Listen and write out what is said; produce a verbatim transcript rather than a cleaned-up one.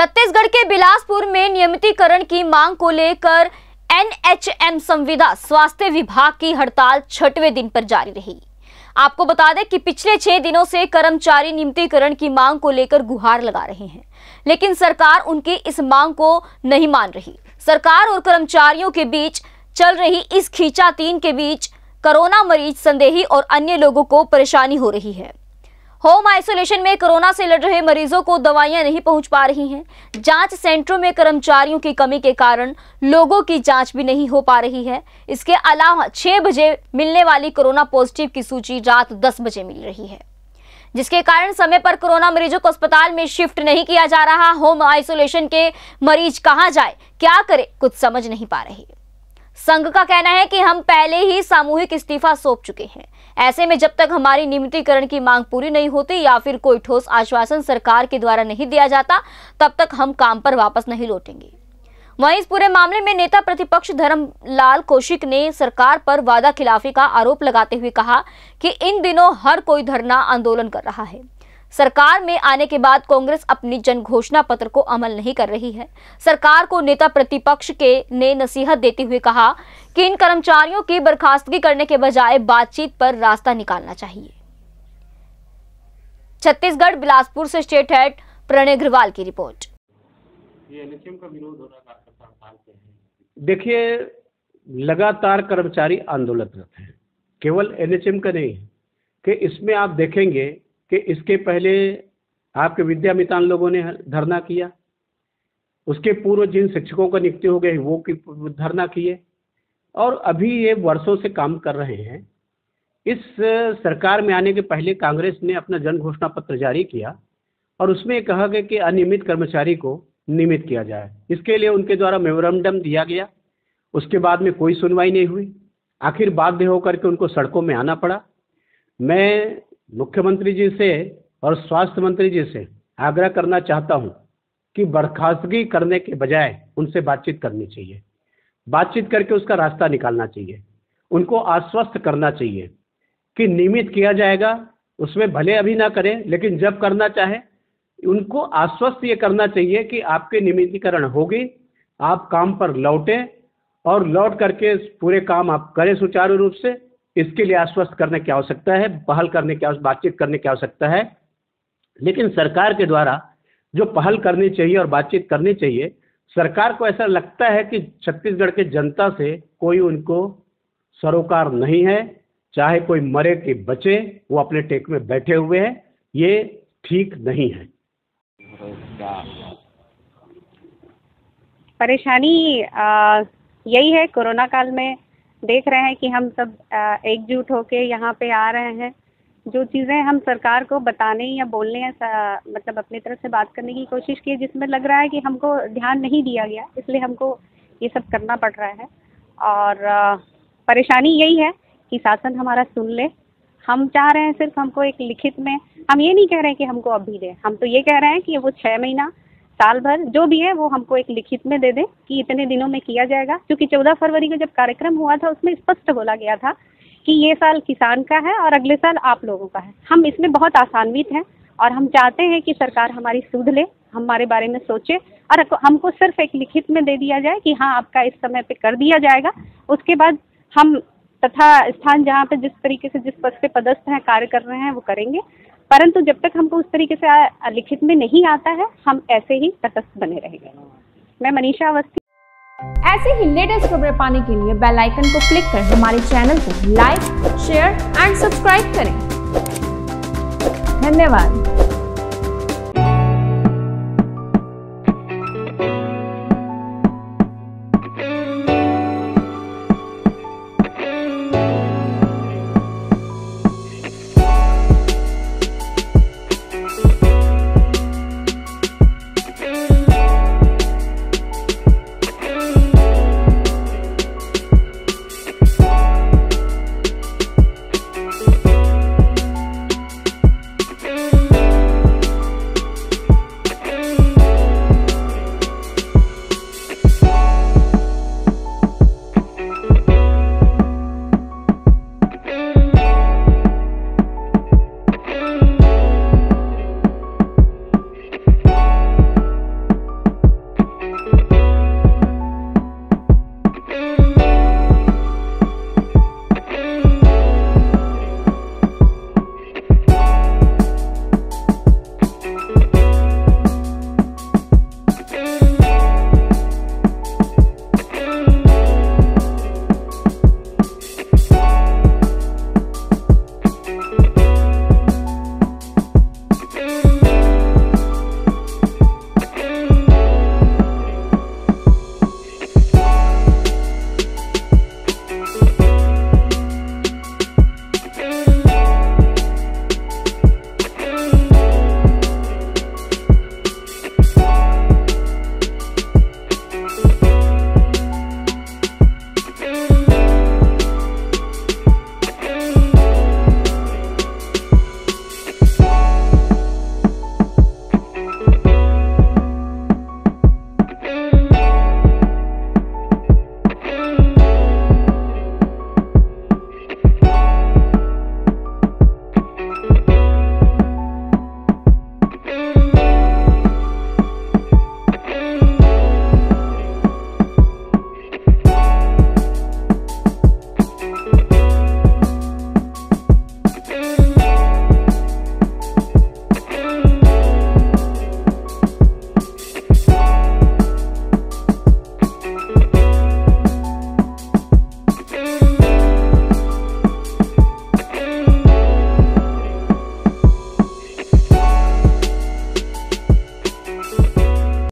छत्तीसगढ़ के बिलासपुर में नियमितीकरण की मांग को लेकर एन एच एम संविदा स्वास्थ्य विभाग की हड़ताल छठवें दिन पर जारी रही। आपको बता दें कि पिछले छह दिनों से कर्मचारी नियमितीकरण की मांग को लेकर गुहार लगा रहे हैं, लेकिन सरकार उनकी इस मांग को नहीं मान रही। सरकार और कर्मचारियों के बीच चल रही इस खींचातान के बीच कोरोना मरीज, संदेही और अन्य लोगों को परेशानी हो रही है। होम आइसोलेशन में कोरोना से लड़ रहे मरीजों को दवाइयां नहीं पहुंच पा रही हैं। जांच सेंटरों में कर्मचारियों की कमी के कारण लोगों की जांच भी नहीं हो पा रही है। इसके अलावा छह बजे मिलने वाली कोरोना पॉजिटिव की सूची रात दस बजे मिल रही है, जिसके कारण समय पर कोरोना मरीजों को अस्पताल में शिफ्ट नहीं किया जा रहा। होम आइसोलेशन के मरीज कहाँ जाए, क्या करे, कुछ समझ नहीं पा रहे। संघ का कहना है कि हम पहले ही सामूहिक इस्तीफा सौंप चुके हैं, ऐसे में जब तक हमारी नियमितीकरण की मांग पूरी नहीं होती या फिर कोई ठोस आश्वासन सरकार के द्वारा नहीं दिया जाता, तब तक हम काम पर वापस नहीं लौटेंगे। वहीं इस पूरे मामले में नेता प्रतिपक्ष धर्मलाल कौशिक ने सरकार पर वादा खिलाफी का आरोप लगाते हुए कहा कि इन दिनों हर कोई धरना आंदोलन कर रहा है। सरकार में आने के बाद कांग्रेस अपनी जन घोषणा पत्र को अमल नहीं कर रही है। सरकार को नेता प्रतिपक्ष के ने नसीहत देते हुए कहा कि इन कर्मचारियों की बर्खास्तगी करने के बजाय बातचीत पर रास्ता निकालना चाहिए। छत्तीसगढ़ बिलासपुर से स्टेट हेड प्रणय अग्रवाल की रिपोर्ट। एन एच एम का विरोध हो रहा है। देखिए, लगातार कर्मचारी आंदोलनरत हैं, केवल एन एच एम का नहीं कि इसमें आप देखेंगे कि इसके पहले आपके विद्यामितान लोगों ने धरना किया, उसके पूर्व जिन शिक्षकों का नियुक्ति हो गई वो की धरना किए, और अभी ये वर्षों से काम कर रहे हैं। इस सरकार में आने के पहले कांग्रेस ने अपना जन घोषणा पत्र जारी किया और उसमें कहा गया कि अनियमित कर्मचारी को नियमित किया जाए। इसके लिए उनके द्वारा मेमोरेंडम दिया गया, उसके बाद में कोई सुनवाई नहीं हुई। आखिर बाध्य होकर के उनको सड़कों में आना पड़ा। मैं मुख्यमंत्री जी से और स्वास्थ्य मंत्री जी से आग्रह करना चाहता हूं कि बर्खास्तगी करने के बजाय उनसे बातचीत करनी चाहिए, बातचीत करके उसका रास्ता निकालना चाहिए। उनको आश्वस्त करना चाहिए कि नियमित किया जाएगा, उसमें भले अभी ना करें, लेकिन जब करना चाहे उनको आश्वस्त ये करना चाहिए कि आपके नियमितीकरण होगी, आप काम पर लौटें और लौट करके पूरे काम आप करें सुचारू रूप से। इसके लिए आश्वस्त करने की आवश्यकता है, पहल करने की, बातचीत करने की आवश्यकता है। लेकिन सरकार के द्वारा जो पहल करनी चाहिए और बातचीत करनी चाहिए, सरकार को ऐसा लगता है कि छत्तीसगढ़ के जनता से कोई उनको सरोकार नहीं है, चाहे कोई मरे कि बचे, वो अपने टेक में बैठे हुए हैं। ये ठीक नहीं है। परेशानी आ, यही है, कोरोना काल में देख रहे हैं कि हम सब एकजुट होके यहाँ पे आ रहे हैं। जो चीज़ें हम सरकार को बताने या बोलने या मतलब अपनी तरफ से बात करने की कोशिश की, जिसमें लग रहा है कि हमको ध्यान नहीं दिया गया, इसलिए हमको ये सब करना पड़ रहा है। और परेशानी यही है कि शासन हमारा सुन ले। हम चाह रहे हैं सिर्फ हमको एक लिखित में, हम ये नहीं कह रहे हैं कि हमको अभी दे, हम तो ये कह रहे हैं कि वो छः महीना साल भर जो भी है वो हमको एक लिखित में दे दें कि इतने दिनों में किया जाएगा। क्योंकि चौदह फरवरी को जब कार्यक्रम हुआ था उसमें स्पष्ट बोला गया था कि ये साल किसान का है और अगले साल आप लोगों का है। हम इसमें बहुत आसान्वित हैं और हम चाहते हैं कि सरकार हमारी सुध ले, हमारे बारे में सोचे और हमको सिर्फ एक लिखित में दे दिया जाए कि हाँ आपका इस समय पर कर दिया जाएगा। उसके बाद हम तथा स्थान जहाँ पर जिस तरीके से जिस पद से पदस्थ हैं, कार्य कर रहे हैं, वो करेंगे। परंतु जब तक हमको उस तरीके से लिखित में नहीं आता है, हम ऐसे ही तटस्थ बने रहेंगे। मैं मनीषा अवस्थी। ऐसे ही लेटेस्ट खबरें पाने के लिए बेल आइकन को क्लिक करें। हमारे चैनल को लाइक, शेयर एंड सब्सक्राइब करें। धन्यवाद।